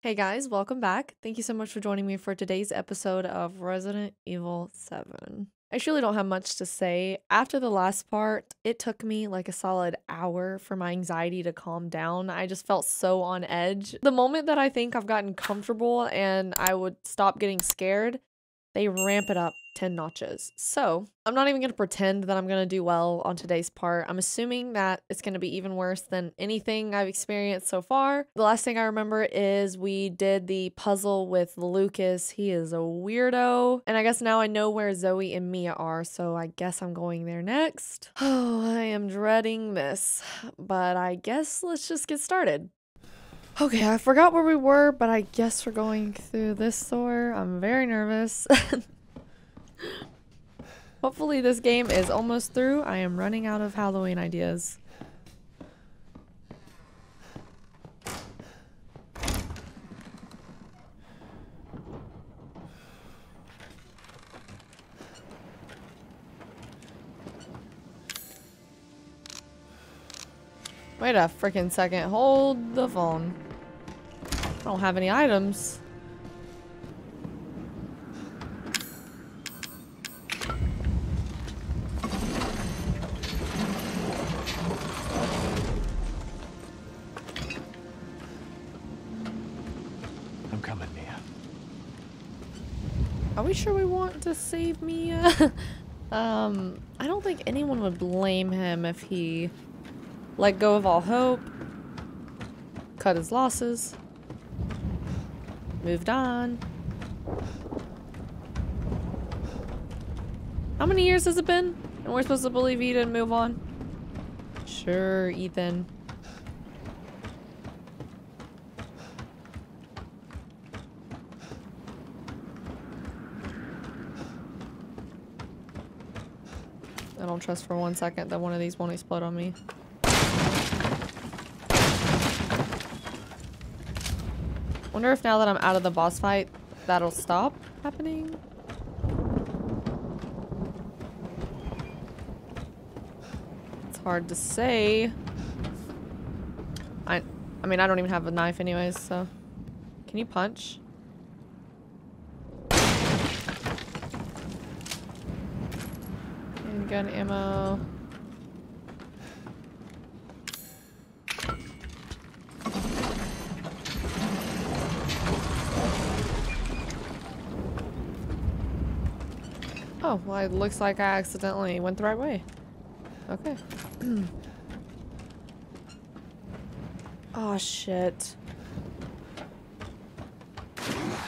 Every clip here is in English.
Hey guys, welcome back. Thank you so much for joining me for today's episode of Resident Evil 7. I truly don't have much to say. After the last part, it took me like a solid hour for my anxiety to calm down. I just felt so on edge. The moment that I think I've gotten comfortable and I would stop getting scared, they ramp it up 10 notches. So I'm not even going to pretend that I'm going to do well on today's part. I'm assuming that it's going to be even worse than anything I've experienced so far. The last thing I remember is we did the puzzle with Lucas. He is a weirdo. And I guess now I know where Zoe and Mia are, so I guess I'm going there next. Oh, I am dreading this, but I guess let's just get started. Okay, I forgot where we were, but I guess we're going through this store. I'm very nervous. Hopefully this game is almost through. I am running out of Halloween ideas. Wait a freaking second. Hold the phone. I don't have any items. I'm coming, Mia. Are we sure we want to save Mia? I don't think anyone would blame him if he let go of all hope, cut his losses, moved on. How many years has it been? And we're supposed to believe he didn't move on? Sure, Ethan. I don't trust for one second that one of these won't explode on me. I wonder if now that I'm out of the boss fight, that'll stop happening. It's hard to say. I mean, I don't even have a knife anyways, so. Can you punch? And gun ammo. Oh, well, it looks like I accidentally went the right way. Okay. Oh, shit. Ah!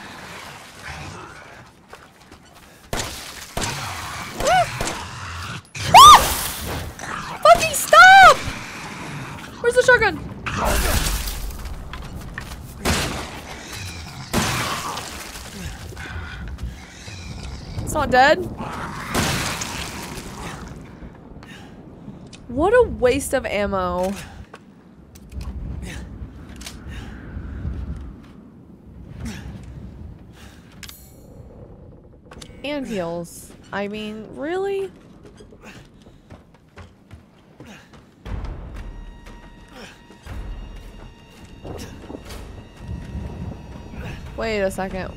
Ah! Fucking stop! Where's the shotgun? It's not dead. What a waste of ammo. And heals. I mean, really? Wait a second.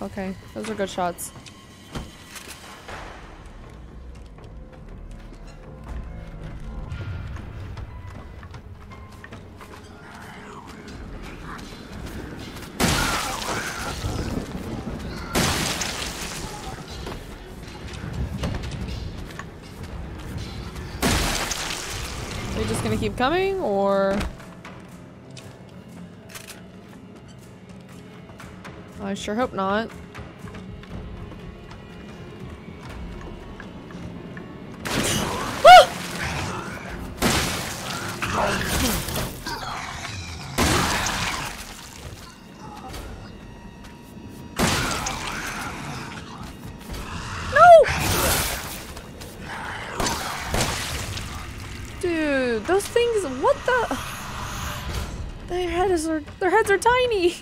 Okay, those are good shots. Are you just gonna keep coming, or? I sure hope not. Their heads are tiny.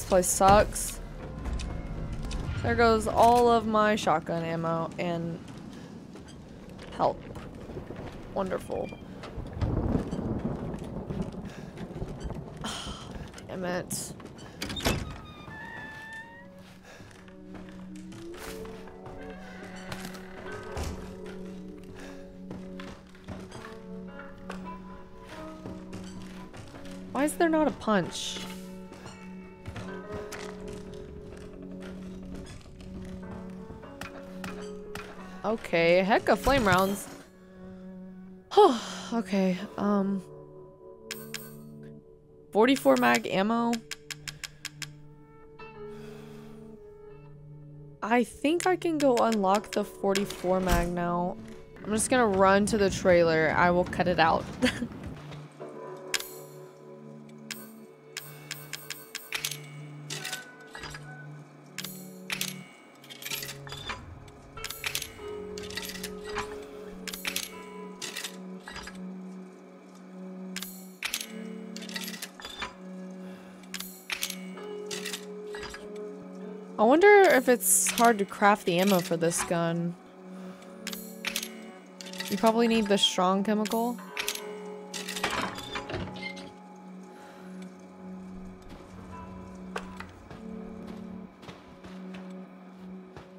This place sucks. There goes all of my shotgun ammo and health. Wonderful. Oh, damn it. Why is there not a punch? Okay, heck of flame rounds. Okay, 44 mag ammo. I think I can go unlock the 44 mag now. I'm just gonna run to the trailer. I will cut it out. I wonder if it's hard to craft the ammo for this gun. You probably need the strong chemical.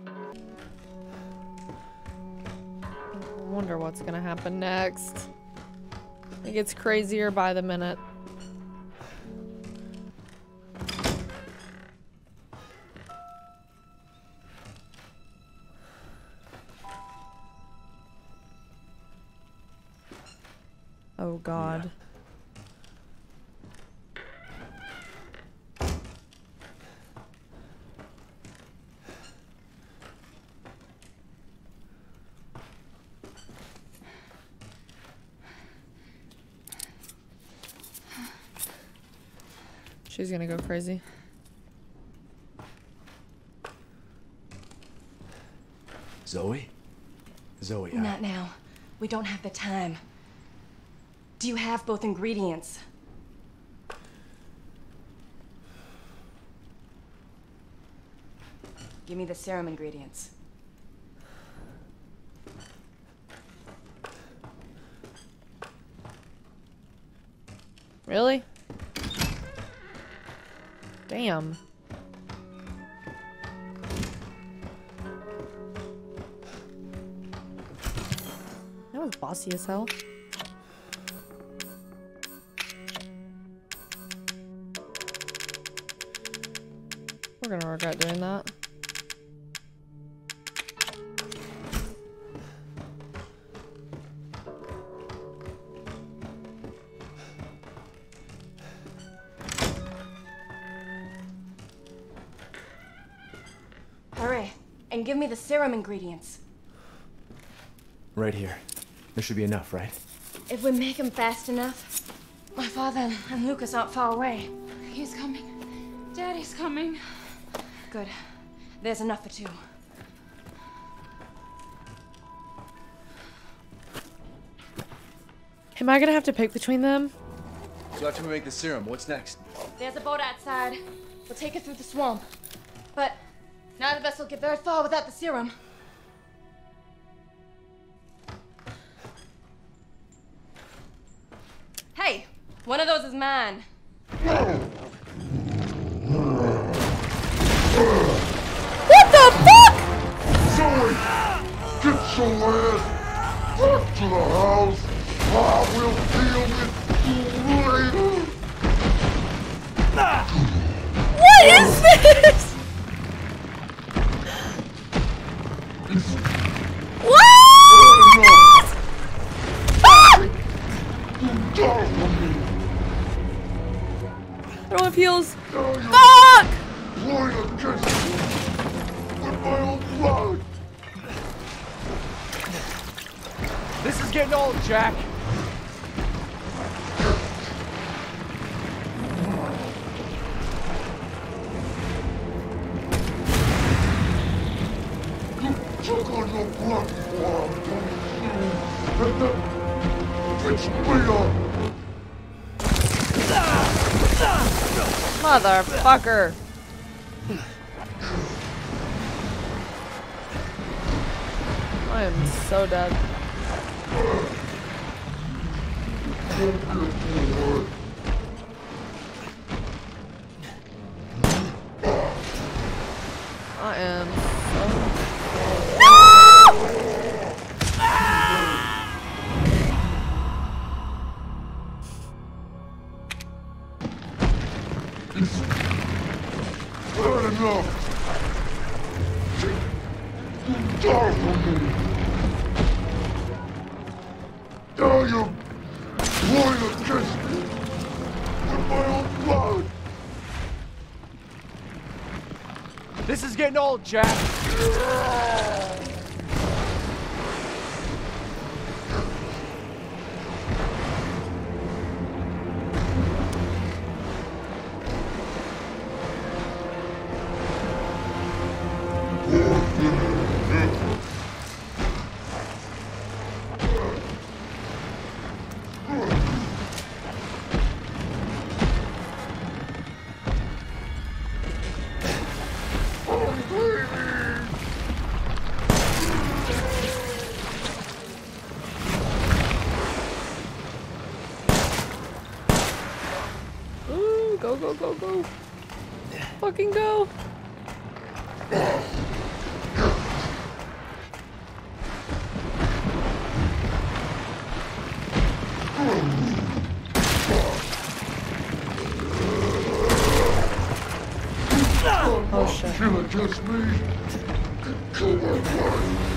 I wonder what's gonna happen next. It gets crazier by the minute. Oh God. She's gonna go crazy. Zoe? Zoe, not now. We don't have the time. Do you have both ingredients? Give me the serum ingredients. Really? Damn. That was bossy as hell. We're gonna regret doing that. Hurry, and give me the serum ingredients. Right here. There should be enough, right? If we make them fast enough. My father and Lucas aren't far away. He's coming. Daddy's coming. Good. There's enough for two. Am I gonna have to pick between them? So after we make the serum, what's next? There's a boat outside. We'll take it through the swamp. But none of us will get very far without the serum. Hey, one of those is mine. Get your ass back to the house. I will deal with you later. What is this? What? Ah! Throwing peels. Fuck! With my own blood. This is getting old, Jack. You took on your blood for me, and then bitch me up. Motherfucker. I am so dead. I am so dead. No! This is getting old, Jack. Go, go, go. Fucking go. Oh, shit. She would just me. Kill my wife.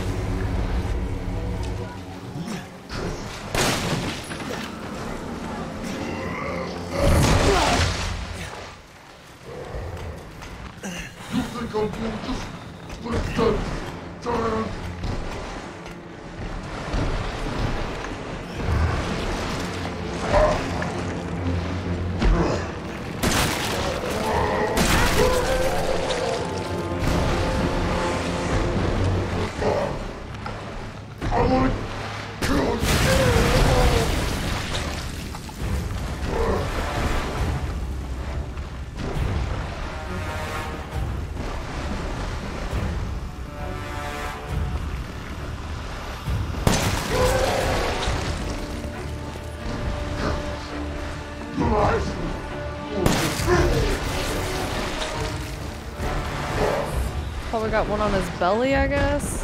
Probably got one on his belly, I guess.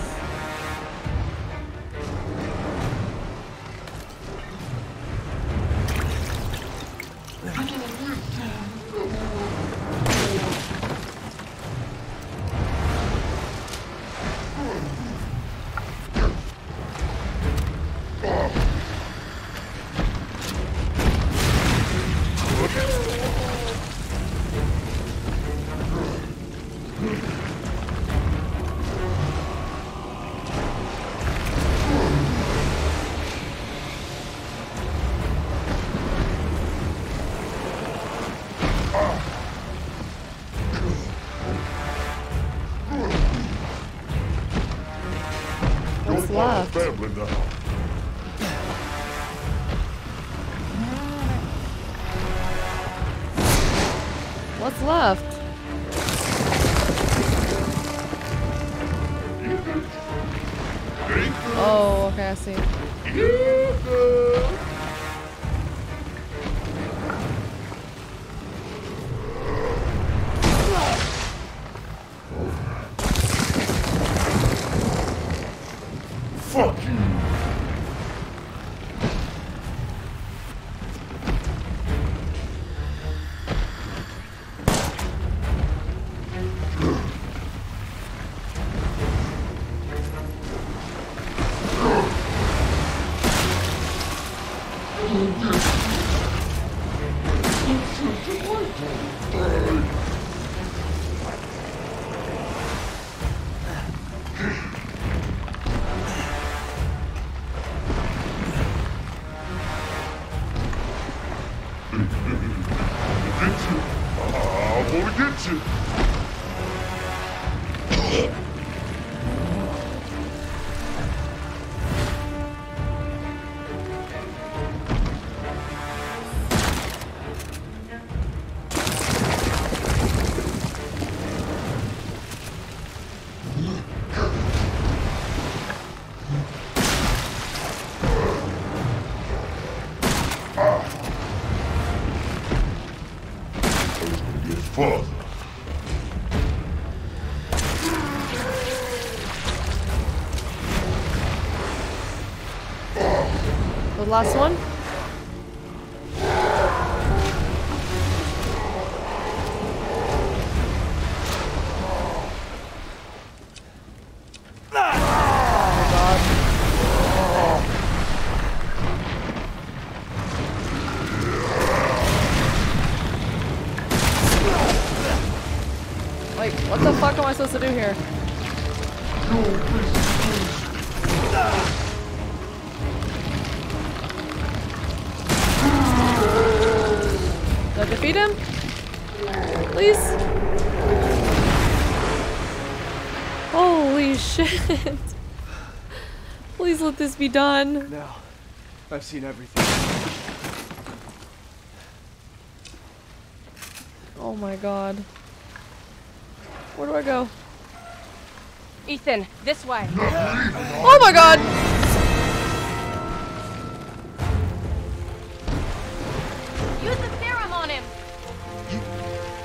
Family now. What's left? Ethan. Oh, okay, I see. Ethan. fun. The last one? What am I supposed to do here? Did I defeat him? Please? Holy shit. Please let this be done. Now, I've seen everything. Oh my god. Where do I go? Ethan, this way. Oh my god! Use the serum on him!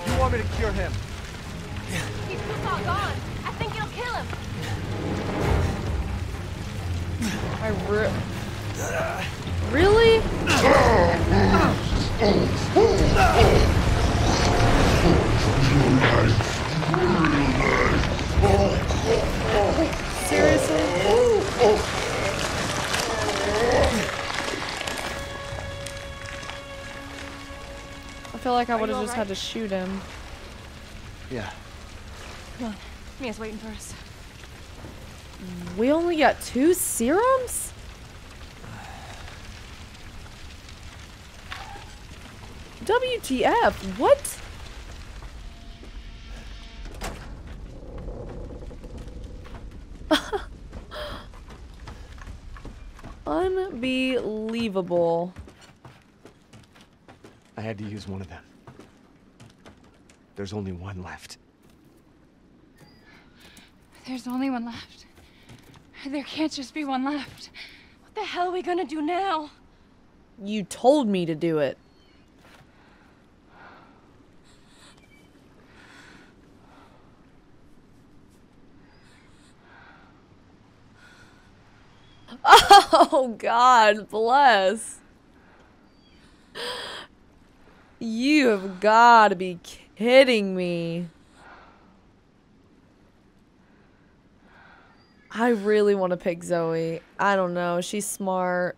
You want me to cure him? He's too far gone. I think it'll kill him. Really? Seriously? I feel like I would have just had to shoot him. Yeah. Come on. Mia's waiting for us. We only got 2 serums? WTF? What? Unbelievable. I had to use one of them. There's only one left. There's only one left. There can't just be one left. What the hell are we gonna do now? You told me to do it. Oh God, bless. You have got to be kidding me. I really want to pick Zoe. I don't know. She's smart.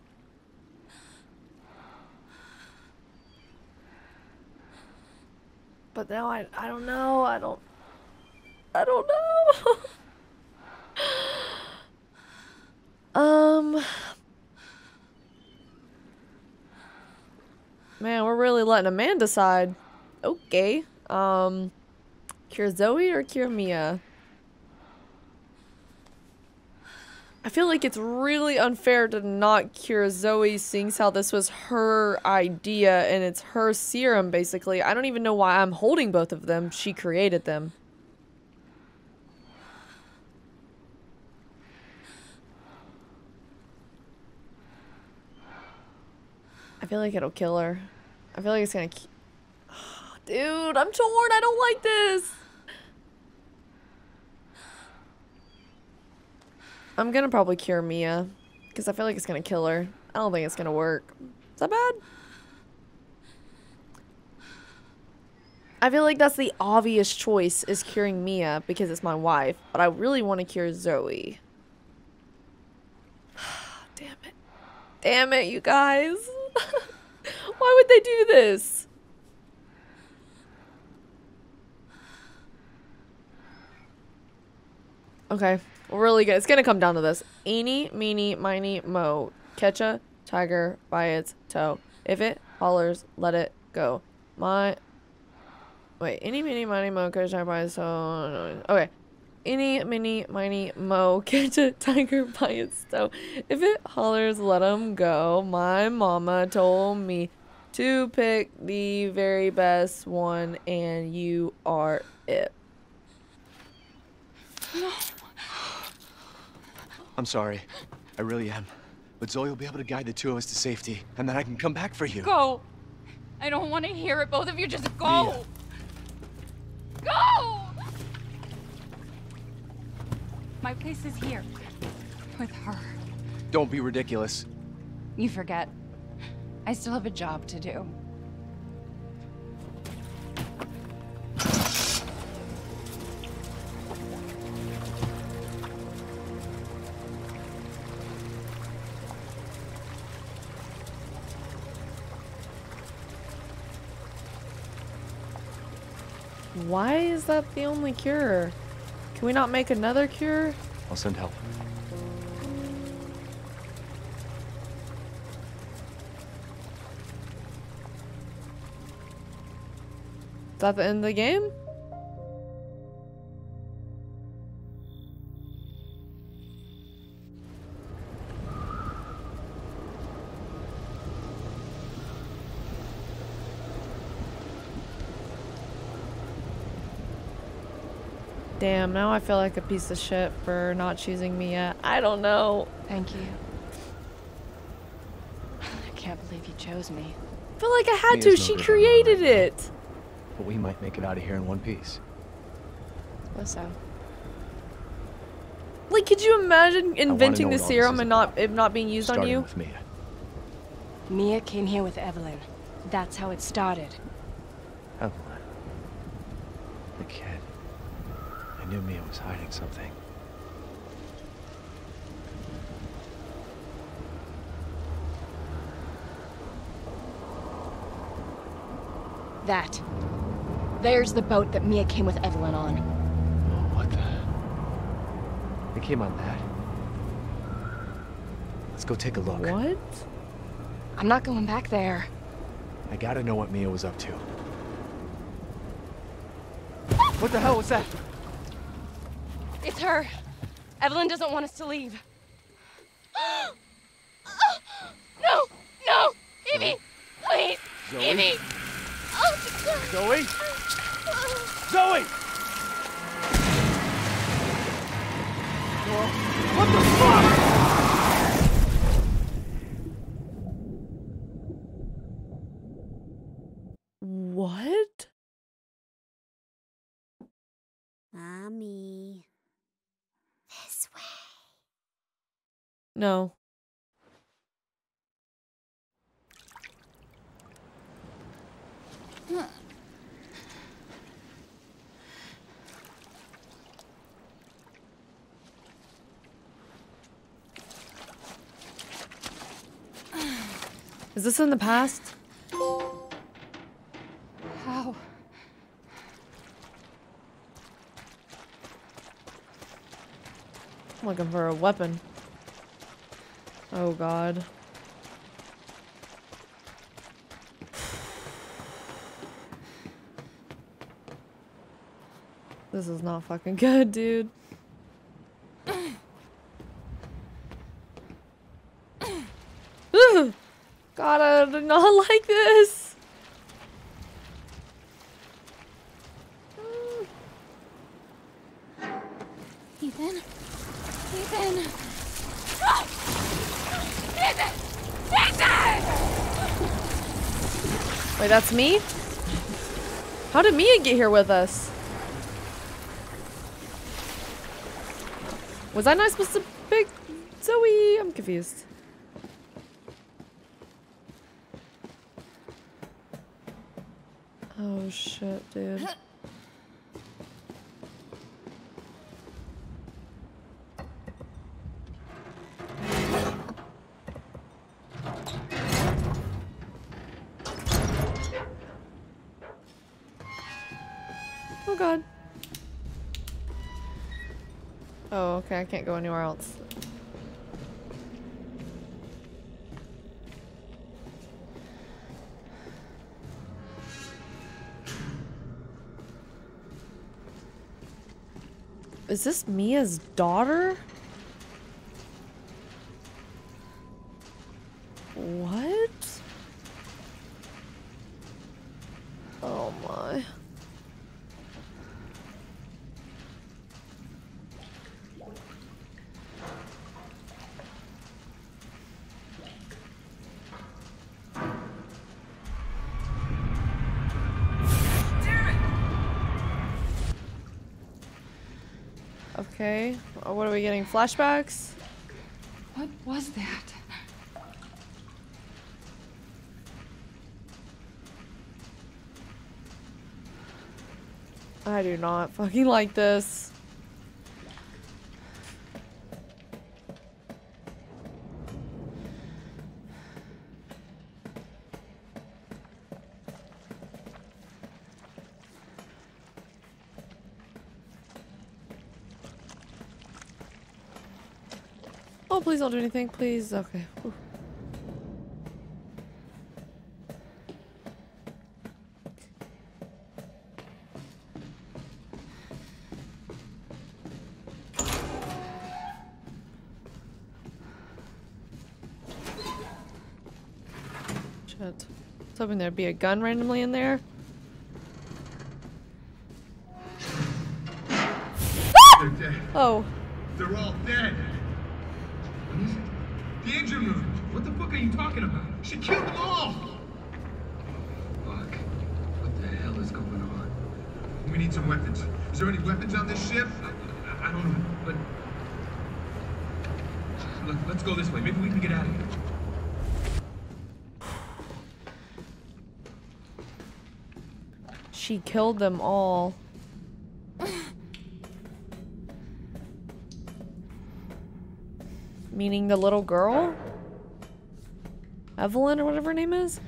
But now I don't know. I don't know. Man, we're really letting a man decide. Okay. Cure Zoe or cure Mia? I feel like it's really unfair to not cure Zoe, seeing how this was her idea and it's her serum, basically. I don't even know why I'm holding both of them. She created them. I feel like it'll kill her. I feel like it's gonna... Dude, I'm torn. I don't like this. I'm gonna probably cure Mia, because I feel like it's gonna kill her. I don't think it's gonna work. Is that bad? I feel like that's the obvious choice, is curing Mia, because it's my wife. But I really want to cure Zoe. Damn it. Damn it, you guys. Why would they do this? Okay, we're really good. It's gonna come down to this. Eeny, meeny, miny, mo. Catch a tiger by its toe. If it hollers, let it go. Wait, eeny, meeny, miny, mo. Catch a tiger by its toe. Okay. Eeny, miny, miny, mo. Catch a tiger by its toe. If it hollers, let him go. My mama told me to pick the very best one, and you are it. No. I'm sorry. I really am. But Zoe will be able to guide the two of us to safety, and then I can come back for you. Go. I don't want to hear it. Both of you just go. Yeah. Go! My place is here. With her. Don't be ridiculous. You forget. I still have a job to do. Why is that the only cure? Can we not make another cure? I'll send help. Is that the end of the game? Damn, now I feel like a piece of shit for not choosing me yet. I don't know. Thank you. I can't believe you chose me. I feel like I had to. She created it. But we might make it out of here in one piece. Suppose so. Like, could you imagine inventing the serum and it not being used on you? With Mia. Mia came here with Eveline. That's how it started. Eveline. The kid. I knew Mia was hiding something. That. There's the boat that Mia came with Eveline on. Oh, what the... They came on that. Let's go take a look. What? I'm not going back there. I gotta know what Mia was up to. What the hell was that? It's her. Eveline doesn't want us to leave. No! No! Evie! Please! Zoe? Evie! Zoe? Zoe! What the fuck? What? Mommy. This way. No. Huh. Is this in the past? How? I'm looking for a weapon. Oh God. This is not fucking good, dude. God, I do not like this. Ethan? Ethan! Ethan! Ethan! Wait, that's me? How did Mia get here with us? Was I not supposed to pick Zoe? I'm confused. Oh shit, dude. Oh God. Oh, okay, I can't go anywhere else. Is this Mia's daughter? What? Oh my. Okay. What are we getting? Flashbacks? What was that? I do not fucking like this. Oh, please don't do anything, please. Okay. Ooh. I was hoping there'd be a gun randomly in there. They're dead. Oh. They're all dead. The engine room. What the fuck are you talking about? She killed them all. Fuck. What the hell is going on? We need some weapons. Is there any weapons on this ship? I don't know. But look, let's go this way. Maybe we can get out of here. She killed them all. Meaning the little girl? Eveline or whatever her name is?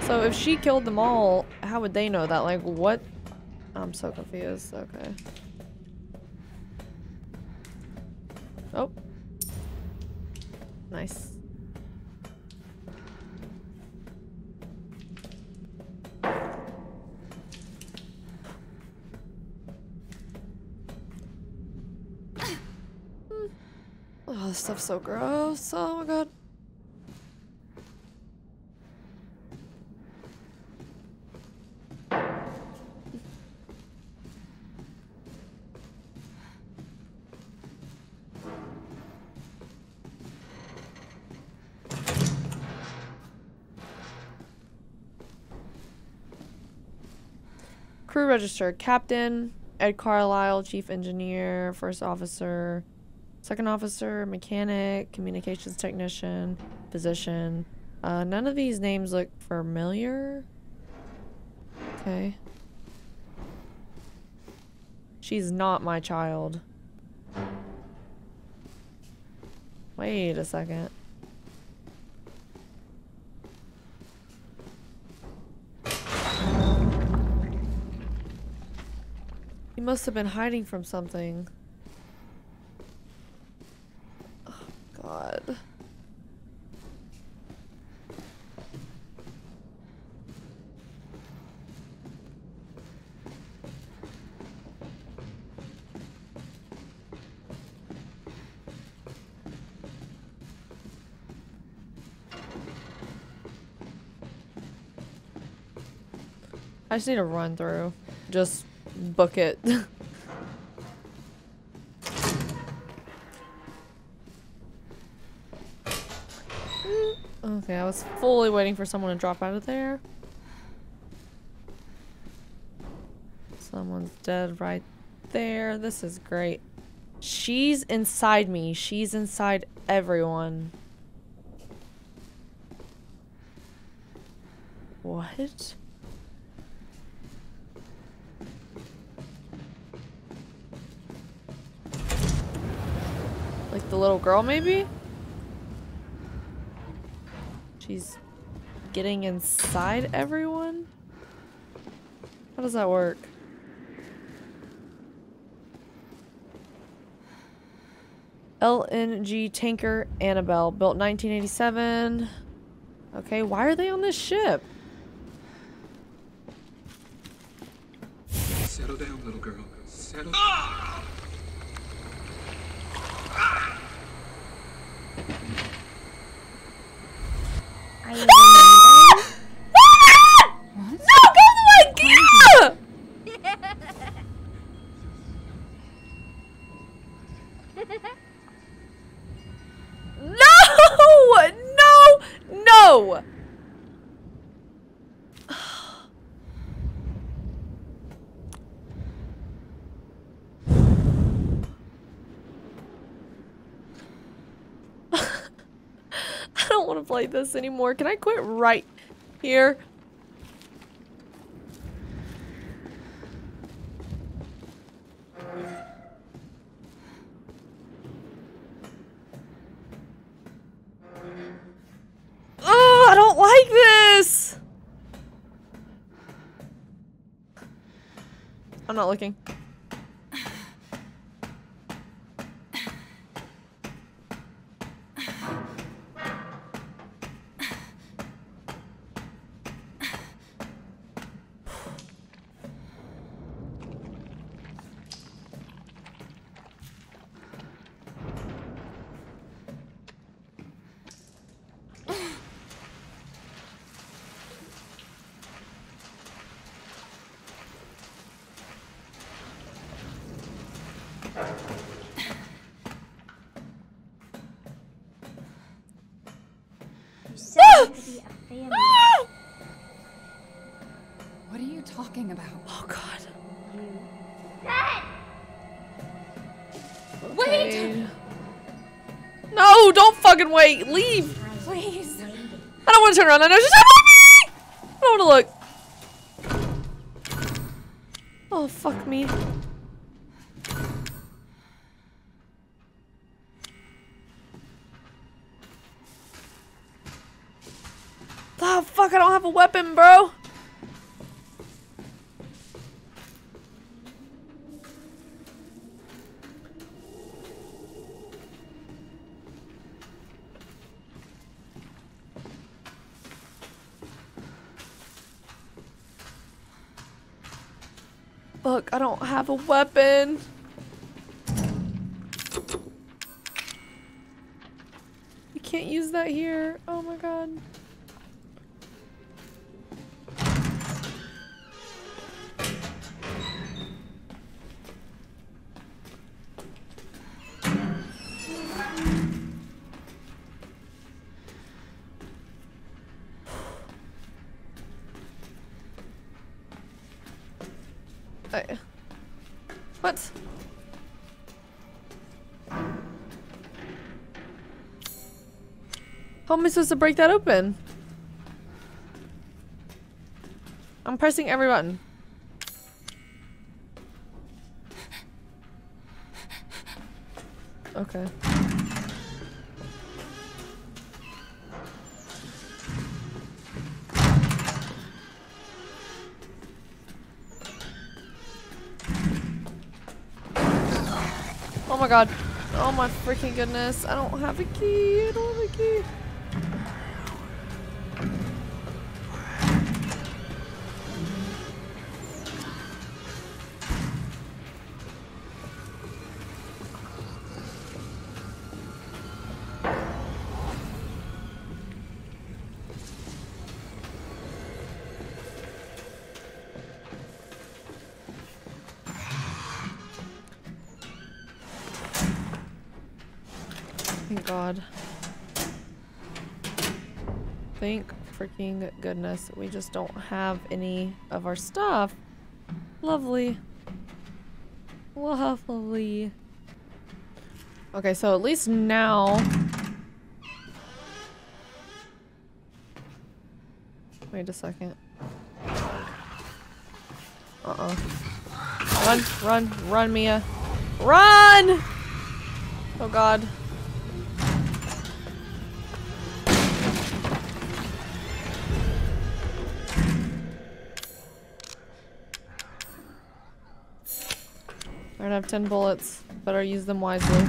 So if she killed them all, how would they know that? Like, what? I'm so confused. Okay. Oh. Nice. This stuff's so gross. Oh my god. Crew register. Captain, Ed Carlisle, Chief Engineer, First Officer, Second Officer, Mechanic, Communications Technician, Physician. None of these names look familiar. Okay. She's not my child. Wait a second. He must have been hiding from something. God. I just need to run through. Just book it. Okay, I was fully waiting for someone to drop out of there. Someone's dead right there. This is great. She's inside me. She's inside everyone. What? Like the little girl, maybe? She's getting inside everyone? How does that work? LNG tanker Annabelle, built 1987. Okay, why are they on this ship? Settle down, little girl. Settle down. Ah! I remember. What? No, go to my No! No! No! don't want to play this anymore. Can I quit right here? Oh, I don't like this! I'm not looking. Wait, leave! Please. I don't want to turn around. I know she's coming at me! I don't want to look. Oh, fuck me. Oh, fuck, I don't have a weapon, bro. Look, I don't have a weapon. You can't use that here. Oh my god. What? How am I supposed to break that open? I'm pressing every button. Okay. Oh my god. Oh my freaking goodness. I don't have a key. I don't have a key. God. Thank freaking goodness we just don't have any of our stuff. Lovely. Lovely. Okay, so at least now. Wait a second. Run, run, run, Mia. Run! Oh god. I have 10 bullets. Better use them wisely.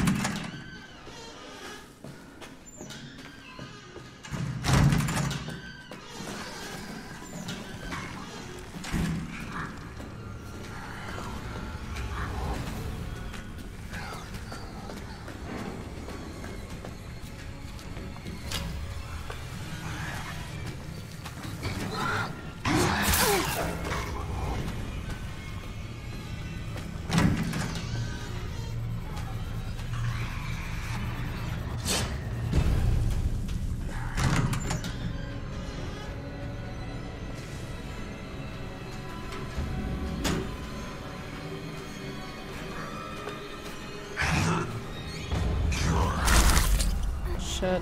Shit.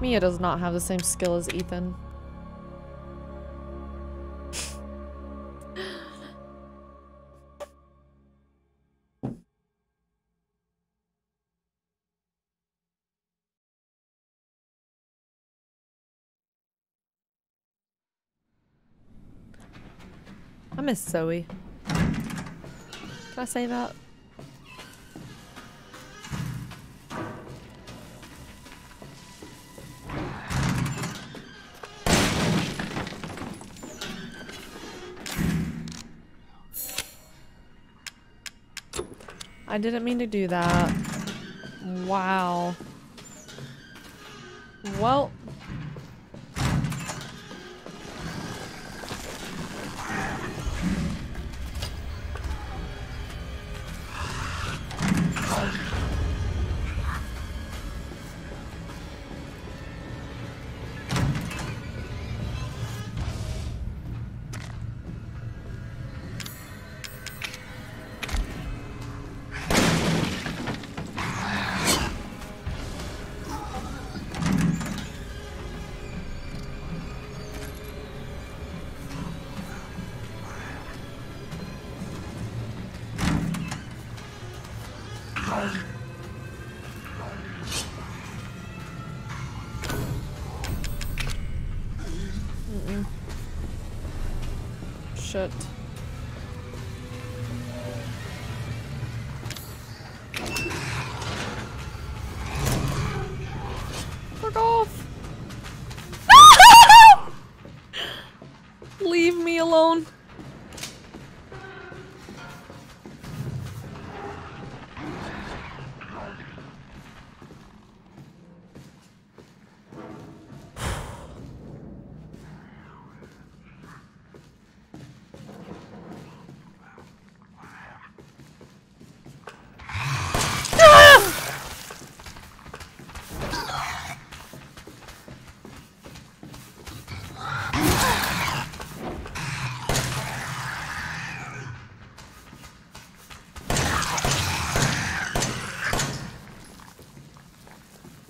Mia does not have the same skill as Ethan. I miss Zoe. Can I say that? I didn't mean to do that. Wow. Well. Shit. Fuck off! Leave me alone.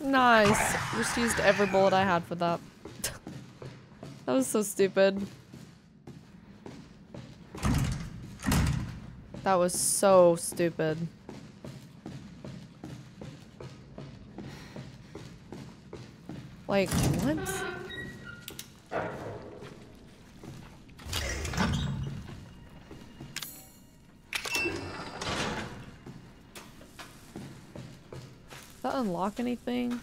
Nice. Just used every bullet I had for that. That was so stupid. That was so stupid. Like, what? Unlock anything?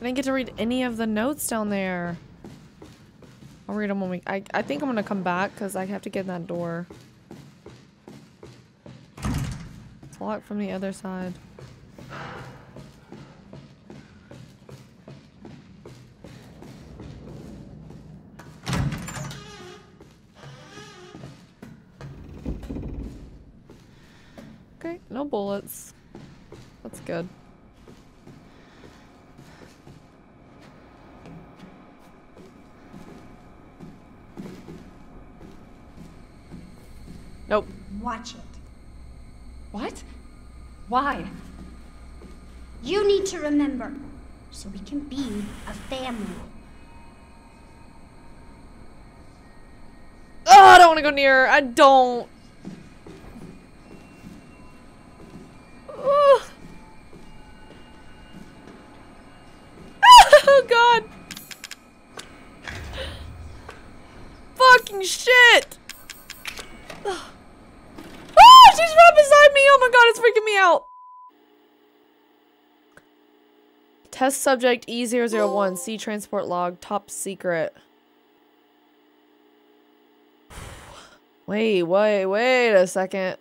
I didn't get to read any of the notes down there. I'll read them when we... I think I'm gonna come back because I have to get in that door. It's locked from the other side. Okay, no bullets. That's good. Nope. Watch it. What? Why? You need to remember, so we can be a family. Oh, I don't want to go near her. I don't. Oh, oh God. Fucking shit. She's right beside me! Oh my God, it's freaking me out! Test subject E001, C transport log, top secret. Wait a second.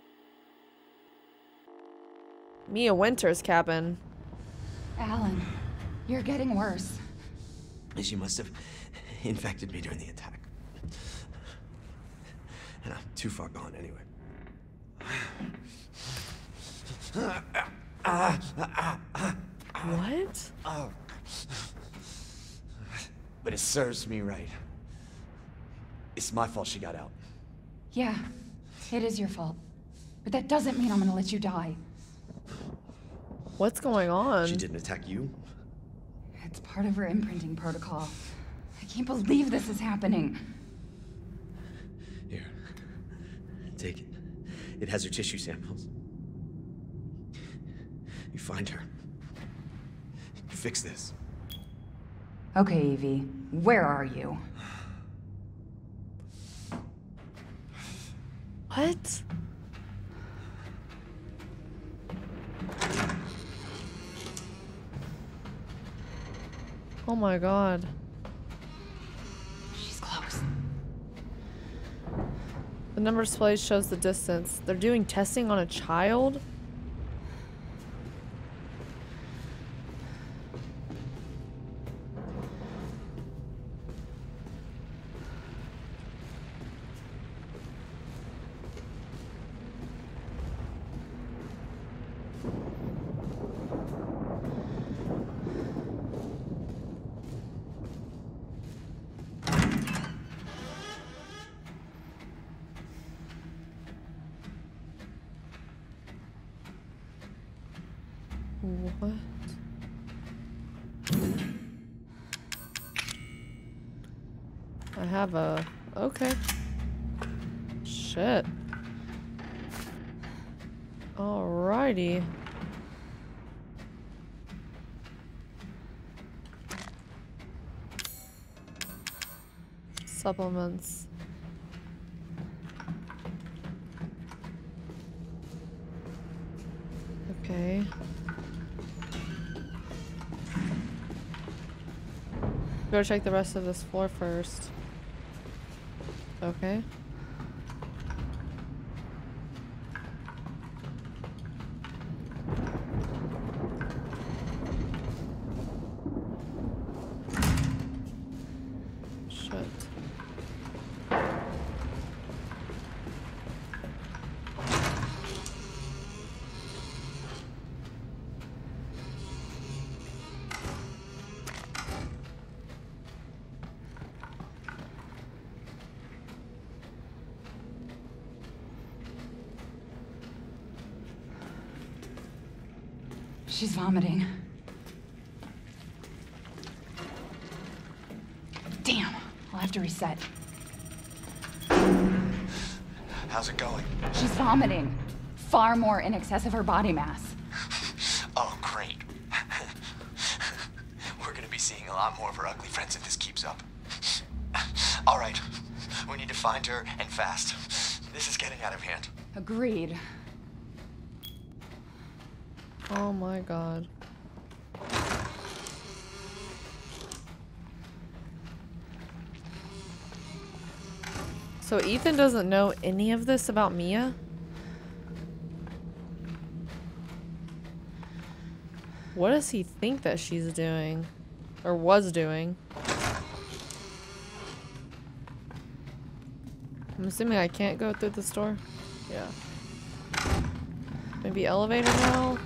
Mia Winters' cabin. Alan, you're getting worse. She must have infected me during the attack. And I'm too far gone anyway. What? Oh. But it serves me right. It's my fault she got out. Yeah, it is your fault. But that doesn't mean I'm gonna let you die. What's going on? She didn't attack you? It's part of her imprinting protocol. I can't believe this is happening. Here. Take it. It has her tissue samples. You find her. You fix this. Okay, Evie. Where are you? What? Oh my God. She's close. The number display shows the distance. They're doing testing on a child? What? I have a... Okay. Shit. Alrighty. Supplements. Okay. Go check the rest of this floor first. Okay. Shit. She's vomiting. Damn, I'll have to reset. How's it going? She's vomiting. Far more in excess of her body mass. Oh, great. We're gonna be seeing a lot more of her ugly friends if this keeps up. All right, we need to find her and fast. This is getting out of hand. Agreed. Oh my God. So Ethan doesn't know any of this about Mia? What does he think that she's doing? Or was doing? I'm assuming I can't go through this door? Yeah. Maybe elevator now?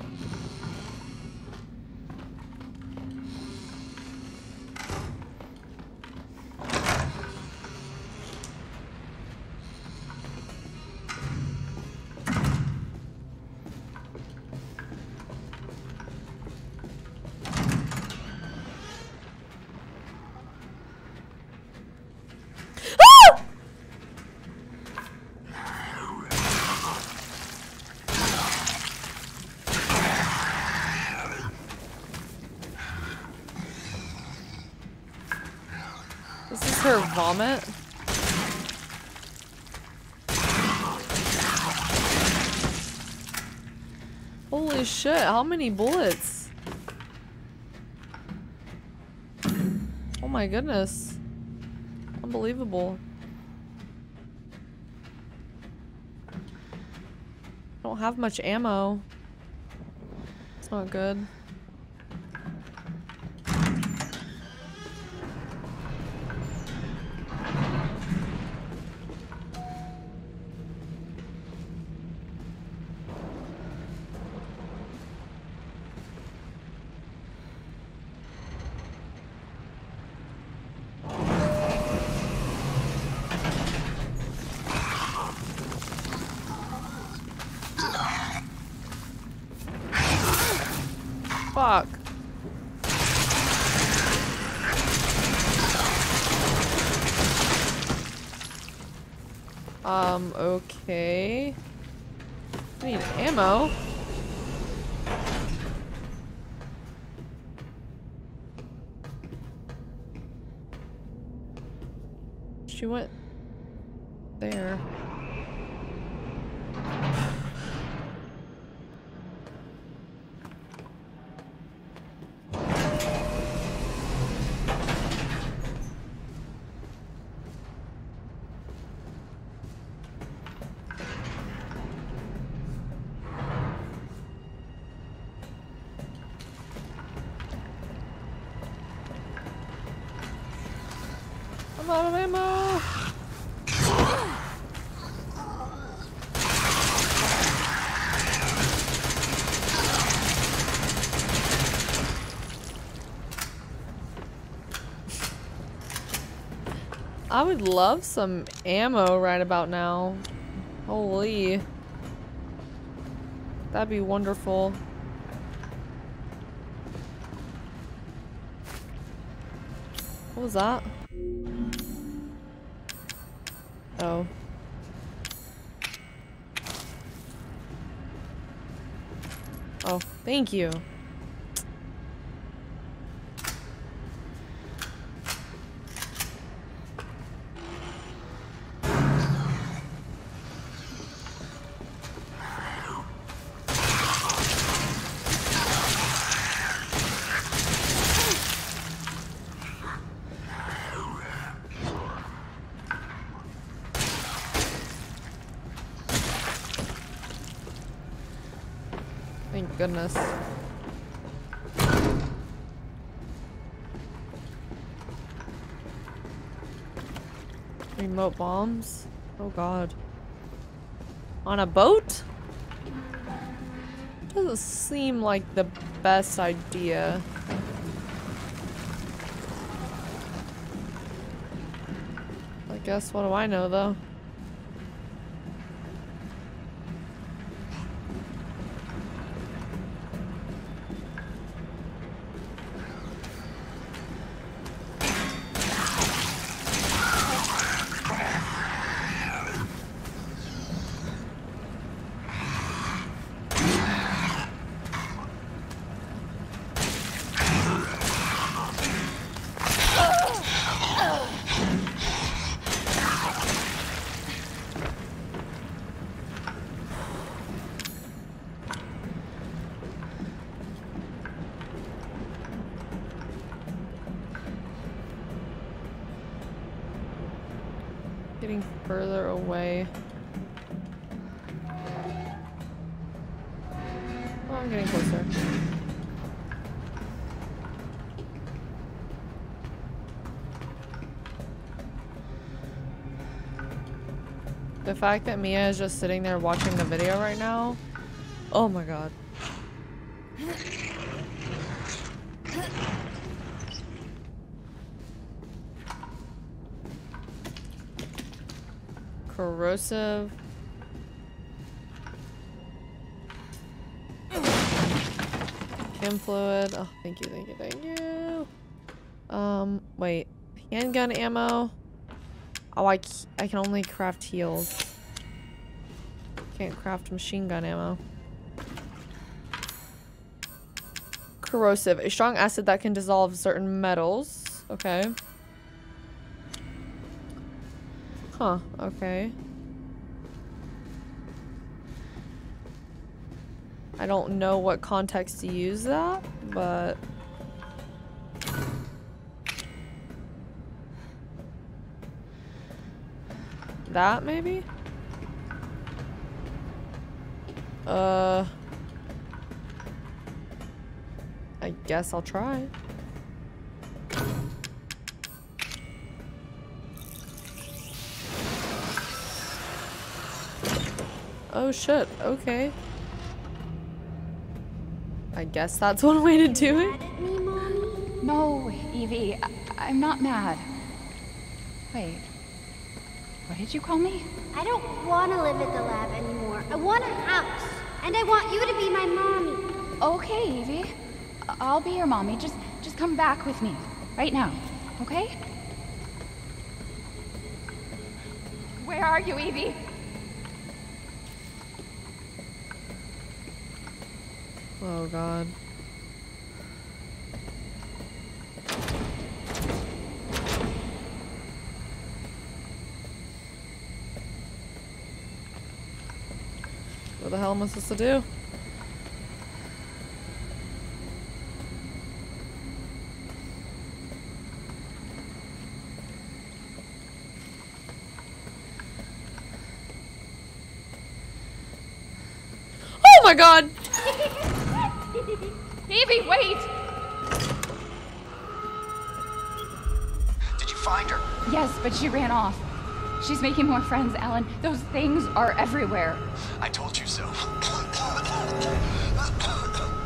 Her vomit. Holy shit, how many bullets? Oh my goodness. Unbelievable. I don't have much ammo. not good. Okay. I need ammo. She went there. I would love some ammo right about now. Holy. That'd be wonderful. What was that? Oh. Oh, thank you. Goodness. Remote bombs? Oh god. On a boat? Doesn't seem like the best idea. I guess, what do I know though? Getting further away. Oh, I'm getting closer. The fact that Mia is just sitting there watching the video right now. Oh my god. Corrosive. Chem fluid. Oh, thank you, thank you, thank you. Wait. Handgun ammo. Oh, I can only craft heals. Can't craft machine gun ammo. Corrosive. A strong acid that can dissolve certain metals. Okay. Huh, okay. I don't know what context to use that, but... that, maybe? I guess I'll try. Oh shit, okay. I guess that's one way to do it. No, Evie, I'm not mad. Wait, what did you call me? I don't want to live at the lab anymore. I want a house, and I want you to be my mommy. Okay, Evie, I'll be your mommy. Just come back with me, right now, okay? Where are you, Evie? Oh God. What the hell am I supposed to do? Oh my God! Evie, wait! Did you find her? Yes, but she ran off. She's making more friends, Alan. Those things are everywhere. I told you so.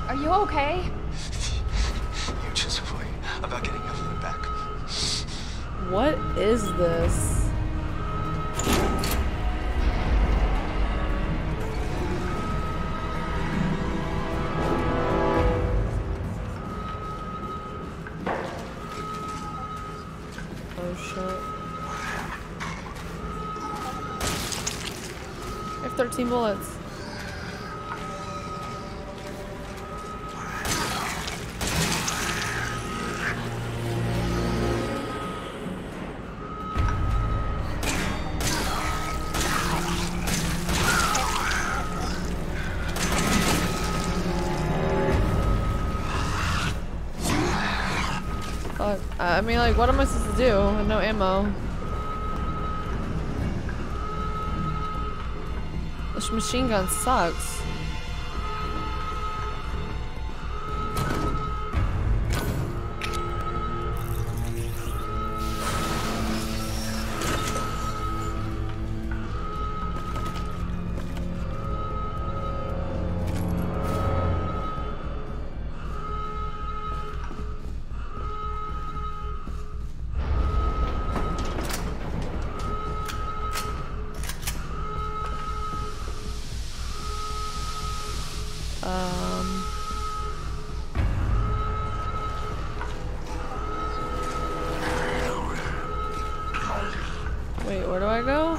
Are you okay? You just worry about getting everything back. What is this? I have 13 bullets. I mean, like, what am I supposed to do with no ammo? This machine gun sucks. Wait, where do I go?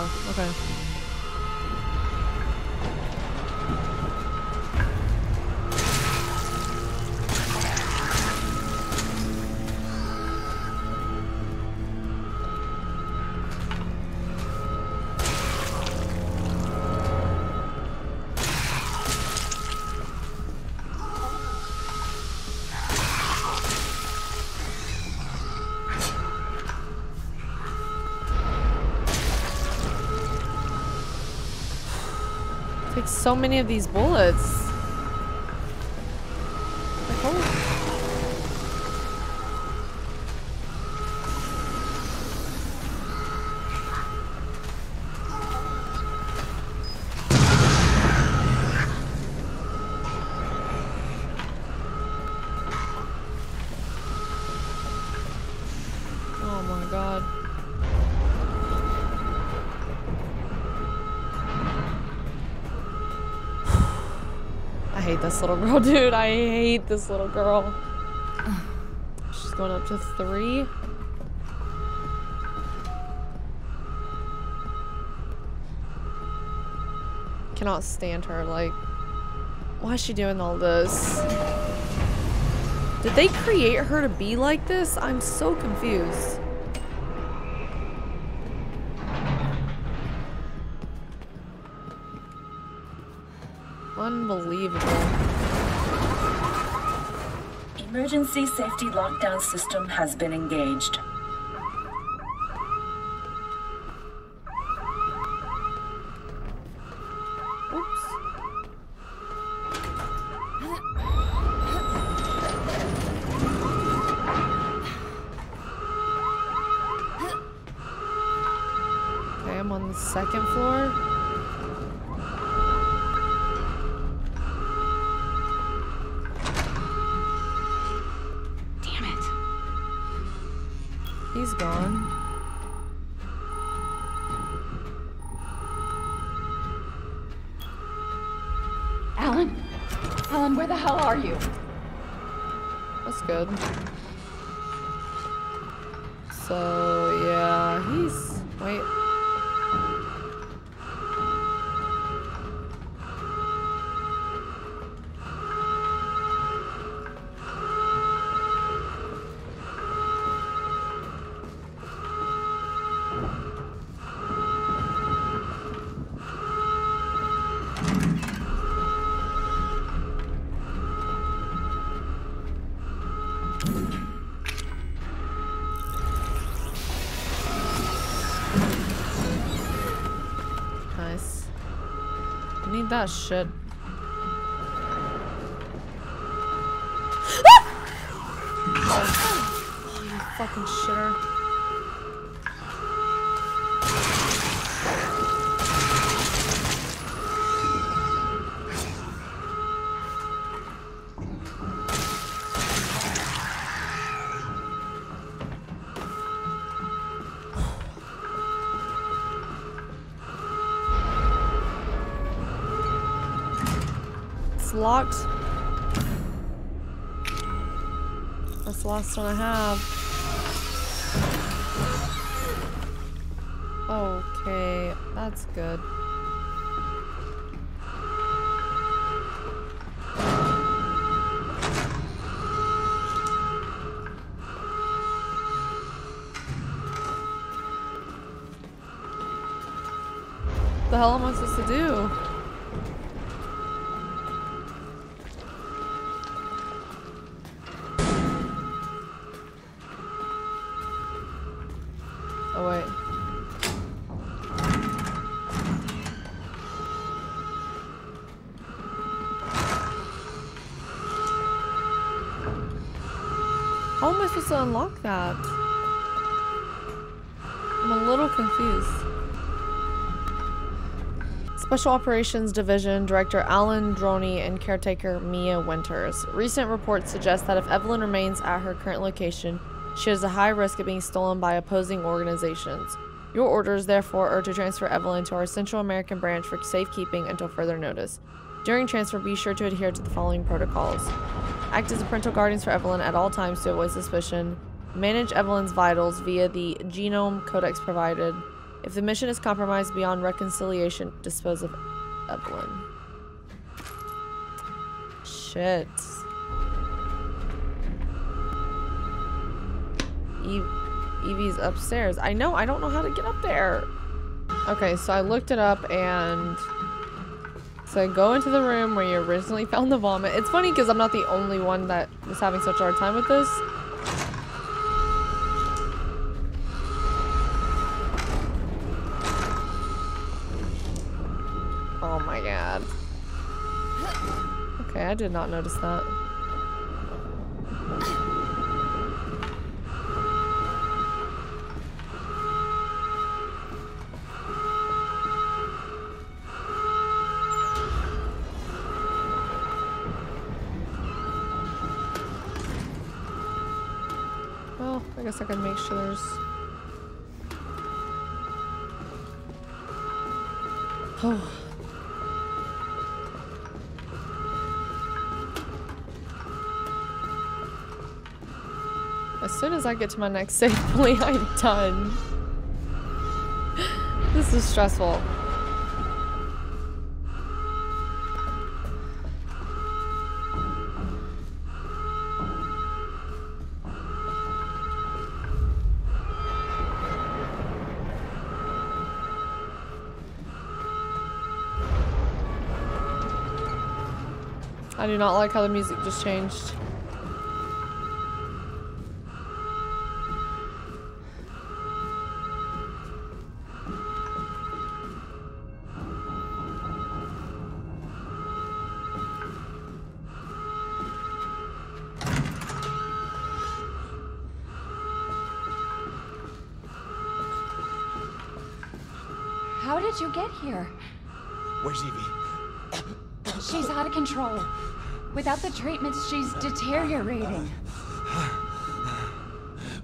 Oh, okay. So many of these bullets. Like, oh my God. I hate this little girl, dude. I hate this little girl. She's going up to 3. cannot stand her. Like, why is she doing all this? Did they create her to be like this? I'm so confused. Unbelievable. Emergency safety lockdown system has been engaged. Second floor? Damn it. He's gone. Alan? Alan, where the hell are you? That's good. So, yeah, he's... Wait. That shit. Oh, you fucking shitter. Locked. That's the last one I have. Okay, that's good. What the hell am I supposed to do? To unlock that. I'm a little confused. Special Operations Division Director Alan Droney and caretaker Mia Winters. Recent reports suggest that if Eveline remains at her current location, she is a high risk of being stolen by opposing organizations. Your orders, therefore, are to transfer Eveline to our Central American branch for safekeeping until further notice. During transfer, be sure to adhere to the following protocols. Act as a parental guardians for Eveline at all times to avoid suspicion. Manage Eveline's vitals via the genome codex provided. If the mission is compromised beyond reconciliation, dispose of Eveline. Shit. Evie's upstairs. I know, I don't know how to get up there. Okay, so I looked it up and... So go into the room where you originally found the vomit. It's funny because I'm not the only one that was having such a hard time with this. Oh my god. Okay, I did not notice that. I guess I can make sure there's... Oh. As soon as I get to my next save point, I'm done. This is stressful. do not like how the music just changed. How did you get here? Where's Evie? She's out of control. Without the treatments, she's deteriorating.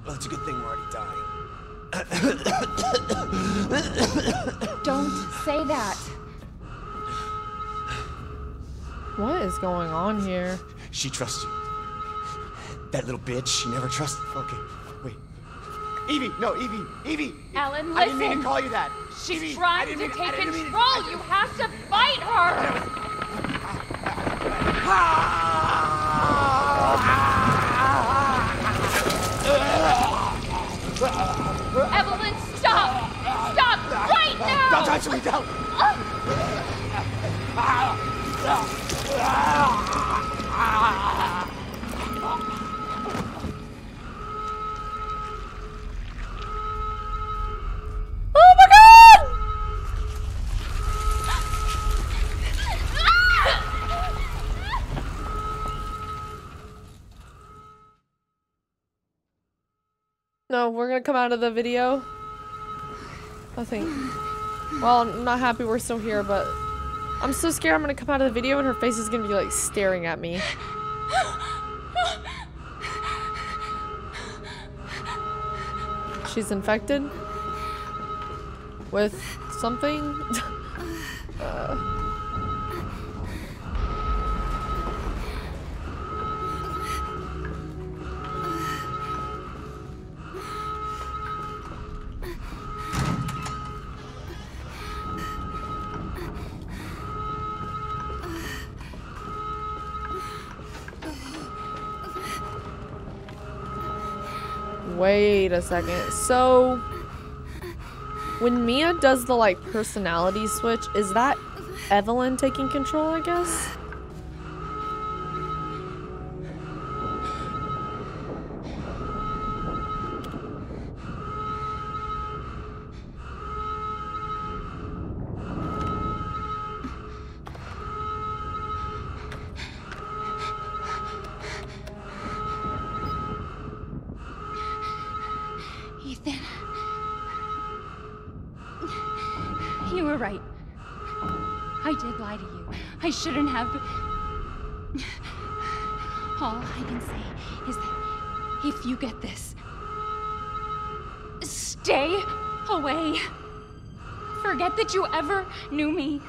Well, it's a good thing we're already dying. Don't say that. What is going on here? She trusts you. That little bitch, she never trusts. Okay, wait. Evie, no, Evie, Evie. Alan, listen. I didn't mean to call you that. She's trying to take control. You have to fight her. Eveline, stop! Stop right now! Don't touch me, don't! No, we're gonna come out of the video. I think. Well, I'm not happy we're still here, but I'm so scared I'm gonna come out of the video and her face is gonna be like staring at me. She's infected with something. Wait a second. So when Mia does the like personality switch, is that Eveline taking control, I guess? You were right. I did lie to you. I shouldn't have. All I can say is that if you get this, stay away. Forget that you ever knew me.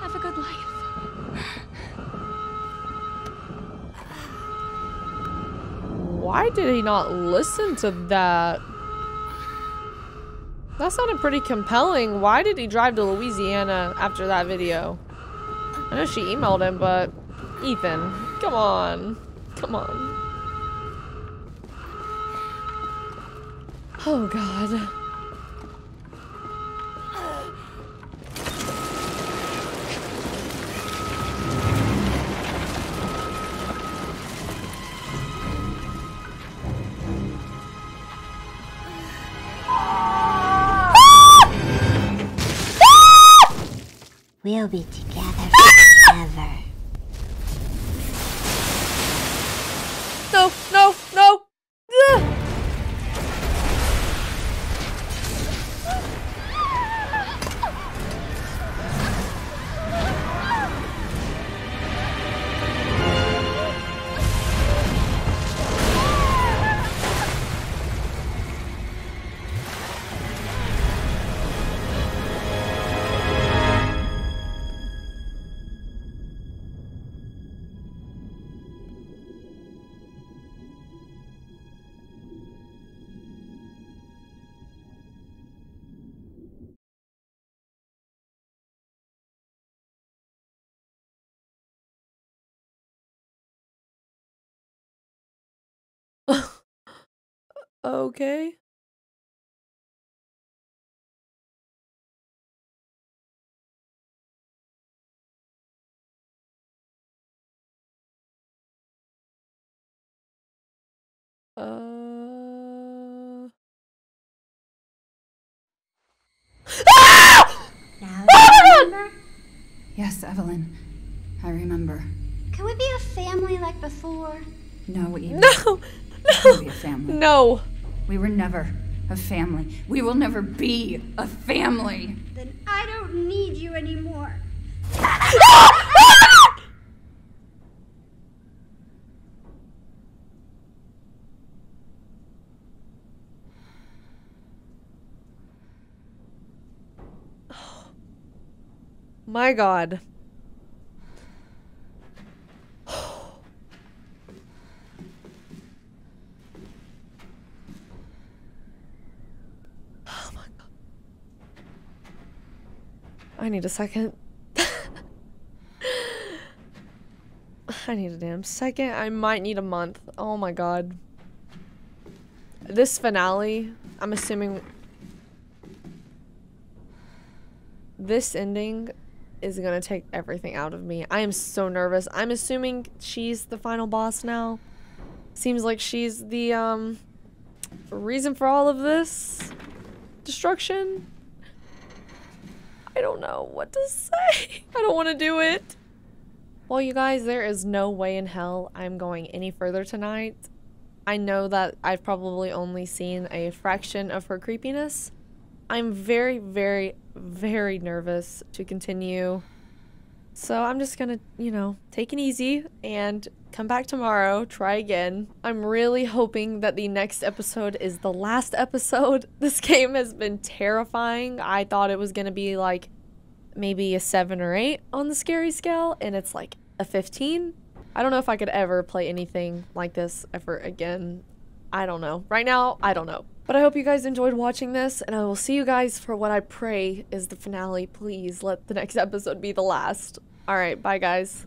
Have a good life. Why did he not listen to that? That sounded pretty compelling. Why did he drive to Louisiana after that video? I know she emailed him, but Ethan, come on. Come on. Oh, God. We'll be together forever. No, no, no! Ugh. Okay. Now you remember? Yes, Eveline. I remember. Can we be a family like before? No, Eve. No! No! Be a family. No! We were never a family. We will never be a family. Then I don't need you anymore. My God. Oh my God. I need a second. I need a damn second. I might need a month. Oh my God. This finale, I'm assuming this ending is gonna take everything out of me. I am so nervous. I'm assuming she's the final boss now. Seems like she's the reason for all of this destruction. I don't know what to say. I don't want to do it. Well, you guys, there is no way in hell I'm going any further tonight. I know that I've probably only seen a fraction of her creepiness. I'm very, very, very nervous to continue. So I'm just gonna, you know, take it easy and come back tomorrow, try again. I'm really hoping that the next episode is the last episode. This game has been terrifying. I thought it was gonna be like maybe a 7 or 8 on the scary scale, and it's like a 15. I don't know if I could ever play anything like this ever again. I don't know. Right now, I don't know. But I hope you guys enjoyed watching this, and I will see you guys for what I pray is the finale. Please let the next episode be the last. All right, bye guys.